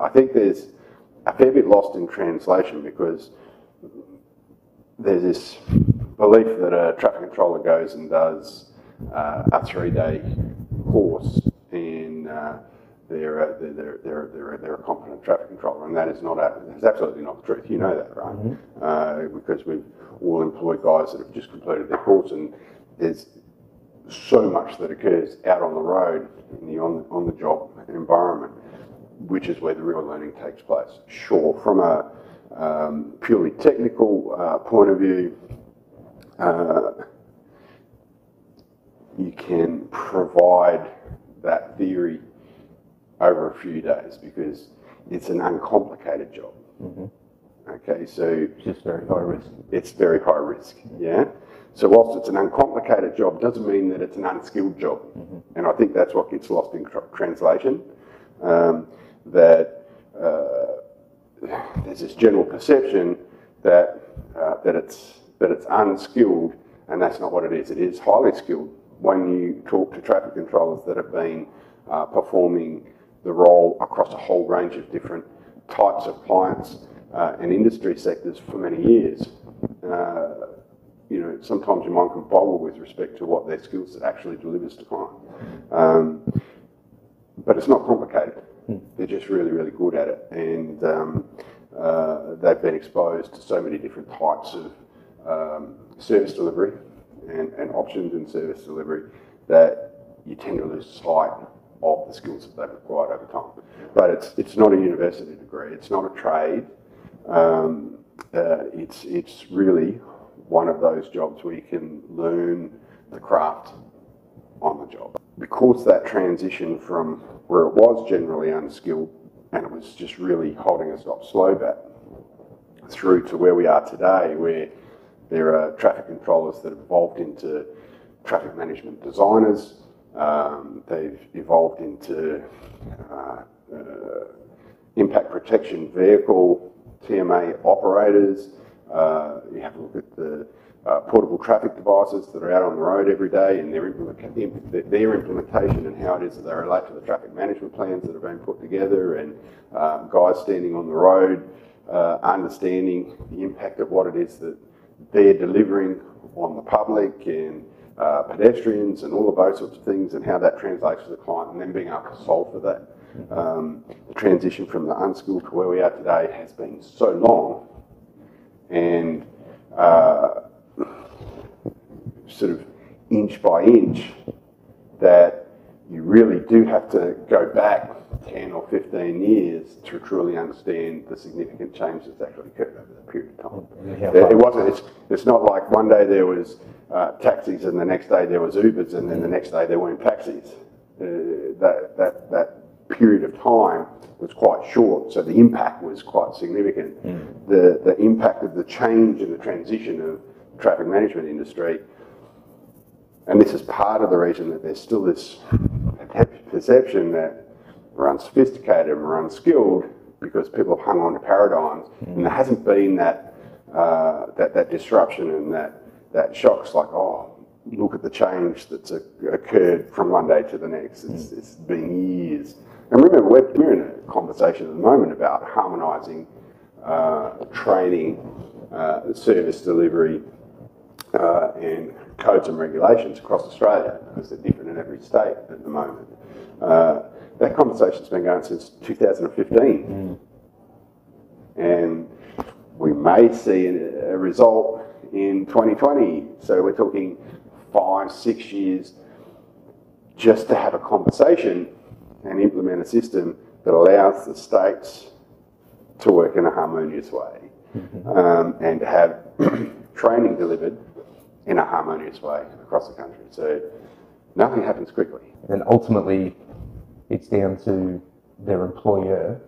I think there's a fair bit lost in translation because there's this belief that a traffic controller goes and does a three-day course and they're a competent traffic controller, and that is not that's absolutely not the truth. You know that, right? Mm-hmm. Because we've all employed guys that have just completed their course, and there's so much that occurs out on the road in the on-the-job environment, which is where the real learning takes place. Sure, from a purely technical point of view, you can provide that theory over a few days because it's an uncomplicated job. Mm-hmm. Okay, so it's just very high risk. It's very high risk, yeah. So whilst it's an uncomplicated job, doesn't mean that it's an unskilled job. Mm-hmm. And I think that's what gets lost in translation. That there's this general perception that it's unskilled, and that's not what it is. It is highly skilled. When you talk to traffic controllers that have been performing the role across a whole range of different types of clients and industry sectors for many years, you know, sometimes your mind can boggle with respect to what their skill set actually delivers to clients. But it's not complicated. They're just really, really good at it, and they've been exposed to so many different types of service delivery and options in service delivery that you tend to lose sight of the skills that they've acquired over time. But it's not a university degree. It's not a trade. It's really one of those jobs where you can learn the craft on the job. Because that transition from where it was generally unskilled and it was just really holding us up slow back through to where we are today, where there are traffic controllers that have evolved into traffic management designers, they've evolved into impact protection vehicle, TMA operators. You have a look at the portable traffic devices that are out on the road every day and their implementation and how it is that they relate to the traffic management plans that have been put together, and guys standing on the road understanding the impact of what it is that they're delivering on the public and pedestrians and all of those sorts of things, and how that translates to the client, and then being able to solve for that. The transition from the unskilled to where we are today has been so long, and sort of inch by inch, that you really do have to go back 10 or 15 years to truly understand the significant change that's actually occurred over that period of time. Yeah. It wasn't, it's not like one day there was taxis and the next day there was Ubers and then the next day there weren't taxis. That period of time was quite short, so the impact was quite significant. Mm. The impact of the change and the transition of the traffic management industry, and this is part of the reason that there's still this perception that we're unsophisticated and we're unskilled, because people have hung on to paradigms. Mm. And there hasn't been that, that disruption and that shocks like, oh, look at the change that's occurred from one day to the next. It's been years. And remember, we're in a conversation at the moment about harmonising training, service delivery, and codes and regulations across Australia, because they're different in every state at the moment. That conversation's been going since 2015. Mm. And we may see a result in 2020. So we're talking 5-6 years just to have a conversation and implement a system that allows the states to work in a harmonious way, and to have training delivered in a harmonious way across the country. So nothing happens quickly. And ultimately, it's down to their employer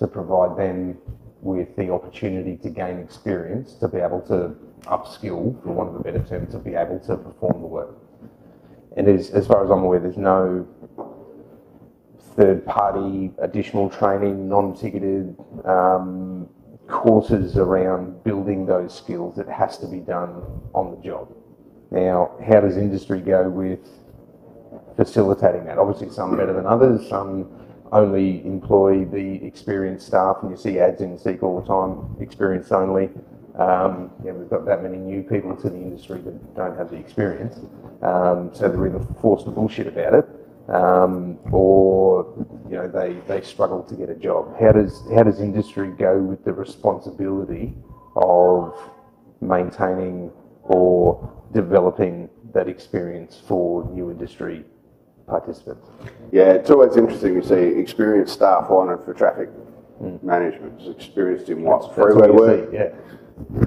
to provide them with the opportunity to gain experience, to be able to upskill, for want of a better term, to be able to perform the work. And as far as I'm aware, there's no third-party additional training, non-ticketed courses around building those skills. That has to be done on the job. Now, how does industry go with facilitating that? Obviously, some better than others. Some only employ the experienced staff, and you see ads in SEEK all the time, experienced only. Yeah, we've got that many new people to the industry that don't have the experience, so they're either forced to bullshit about it, or you know they struggle to get a job. How does industry go with the responsibility of maintaining or developing that experience for new industry participants? Yeah, it's always interesting. You see experienced staff wanted for traffic management, is experienced in what? Freeway work. Yeah.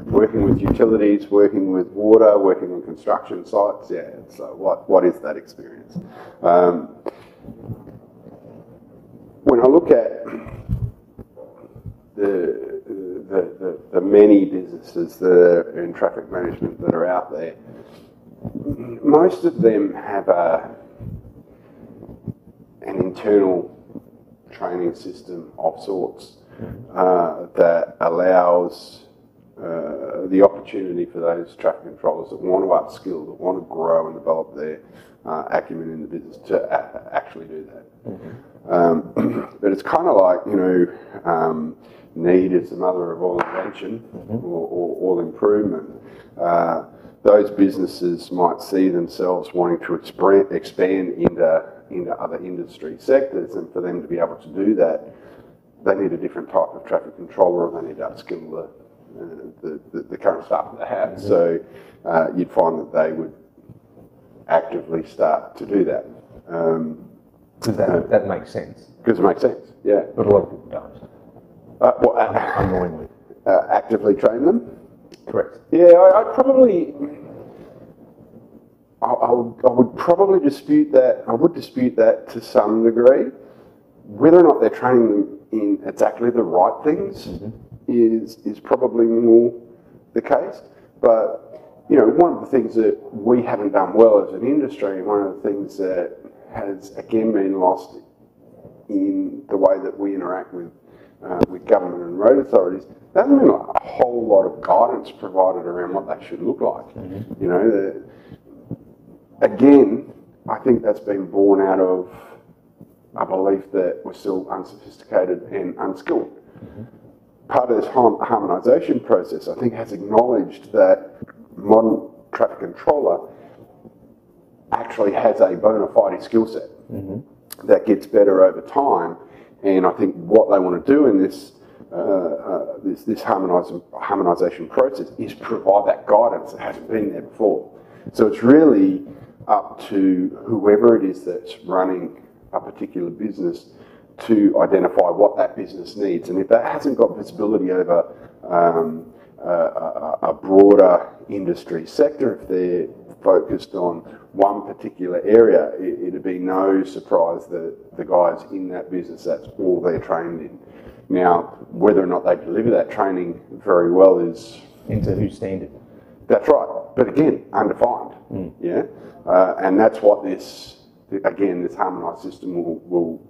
Working with utilities, working with water, working on construction sites. Yeah, so what is that experience? When I look at the many businesses that are in traffic management that are out there, most of them have an internal training system of sorts that allows the opportunity for those traffic controllers that want to upskill, that want to grow and develop their acumen in the business to actually do that. Mm-hmm. But it's kind of like, you know, need is the mother of all invention, mm-hmm. or all improvement. Those businesses might see themselves wanting to expand into other industry sectors, and for them to be able to do that, they need a different type of traffic controller, or they need to upskill the current staff that they have. Mm-hmm. So you'd find that they would actively start to do that. That makes sense. Because it makes sense, yeah. But a lot of people don't. Annoyingly. Actively train them? Correct. Yeah, I would probably dispute that. I would dispute that to some degree. Whether or not they're training them in exactly the right things, mm-hmm. is probably more the case. But, you know, one of the things that we haven't done well as an industry, and one of the things that has again been lost in the way that we interact with government and road authorities, there hasn't been a whole lot of guidance provided around what that should look like. Mm-hmm. You know, again, I think that's been born out of a belief that we're still unsophisticated and unskilled. Mm-hmm. Part of this harmonisation process, I think, has acknowledged that modern traffic controller actually has a bona fide skill set, mm-hmm. that gets better over time. And I think what they want to do in this this harmonisation process is provide that guidance that hasn't been there before. So it's really up to whoever it is that's running a particular business to identify what that business needs, and if that hasn't got visibility over a broader industry sector, if they're focused on one particular area, it'd be no surprise that the guys in that business, that's all they're trained in. Now, whether or not they deliver that training very well is into whose standard. That's right, but again, undefined. Mm. Yeah, and that's what this harmonised system will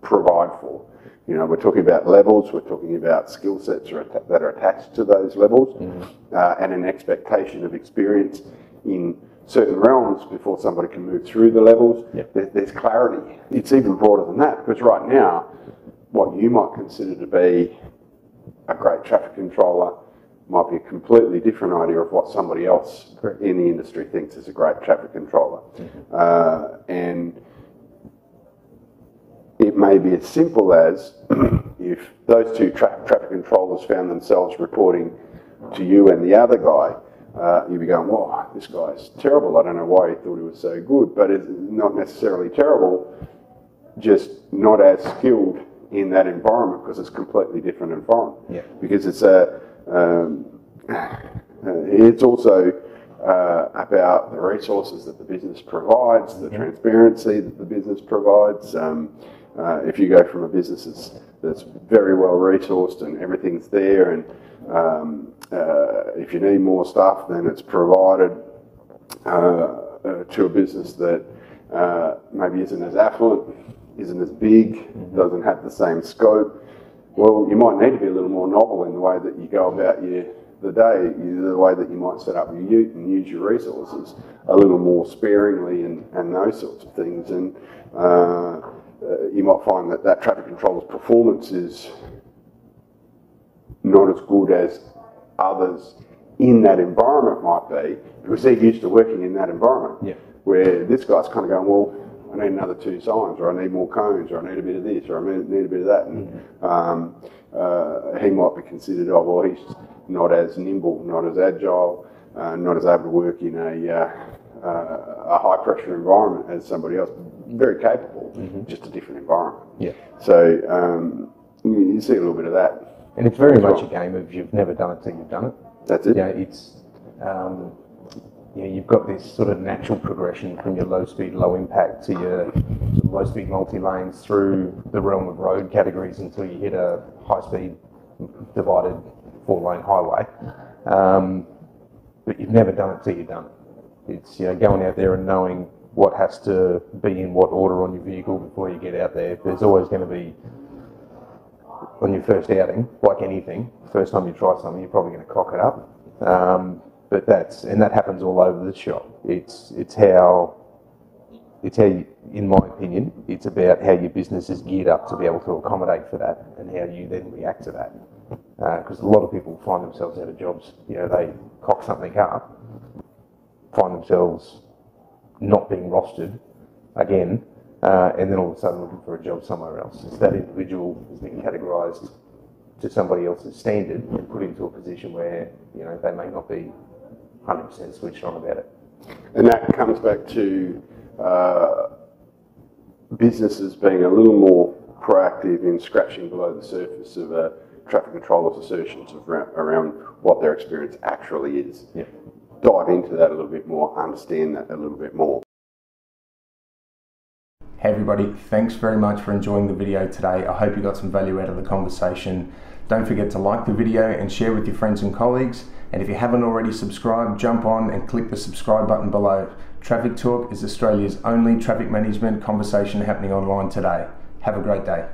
provide for. You know, we're talking about levels, we're talking about skill sets that are attached to those levels, mm-hmm. And an expectation of experience in certain realms before somebody can move through the levels. Yep. There's clarity. It's even broader than that, because right now, what you might consider to be a great traffic controller might be a completely different idea of what somebody else, correct. In the industry thinks is a great traffic controller. Mm-hmm. And it may be as simple as if those two traffic controllers found themselves reporting to you and the other guy, you'd be going, wow, this guy's terrible. I don't know why he thought he was so good, but it's not necessarily terrible, just not as skilled in that environment, because it's a completely different environment. Yeah. Because it's also about the resources that the business provides, the transparency that the business provides. If you go from a business that's that's very well resourced and everything's there, and if you need more stuff, then it's provided to a business that maybe isn't as affluent, isn't as big, doesn't have the same scope. Well, you might need to be a little more novel in the way that you go about the day, the way that you might set up your ute and use your resources a little more sparingly, and those sorts of things. And you might find that that traffic controller's performance is not as good as others in that environment might be, because they're used to working in that environment. Yeah. Where this guy's kind of going, well, I need another 2 signs, or I need more cones, or I need a bit of this, or I need a bit of that. And he might be considered, oh, well, he's not as nimble, not as agile, not as able to work in a high-pressure environment as somebody else. Very capable, just a different environment. Yeah. So you see a little bit of that. And it's very much a game of you've never done it till you've done it. That's it. Yeah, it's... yeah, you've got this sort of natural progression from your low-speed, low-impact to your low-speed multi-lanes through the realm of road categories until you hit a high-speed divided 4-lane highway. But you've never done it till you've done it. It's, you know, going out there and knowing what has to be in what order on your vehicle before you get out there. There's always going to be, on your first outing, like anything, first time you try something, you're probably going to cock it up. But that happens all over the shop. It's how you, in my opinion, it's about how your business is geared up to be able to accommodate for that, and how you then react to that. Because a lot of people find themselves out of jobs. You know, they cock something up, find themselves not being rostered again, and then all of a sudden looking for a job somewhere else. It's that individual has been categorised to somebody else's standard and put into a position where, you know, they may not be 100% switched on about it. And that comes back to businesses being a little more proactive in scratching below the surface of a traffic controller's assertions of around what their experience actually is. Yeah. Dive into that a little bit more, understand that a little bit more. Hey everybody, thanks very much for enjoying the video today. I hope you got some value out of the conversation. Don't forget to like the video and share with your friends and colleagues. And if you haven't already subscribed, jump on and click the subscribe button below. Traffic Talk is Australia's only traffic management conversation happening online today. Have a great day.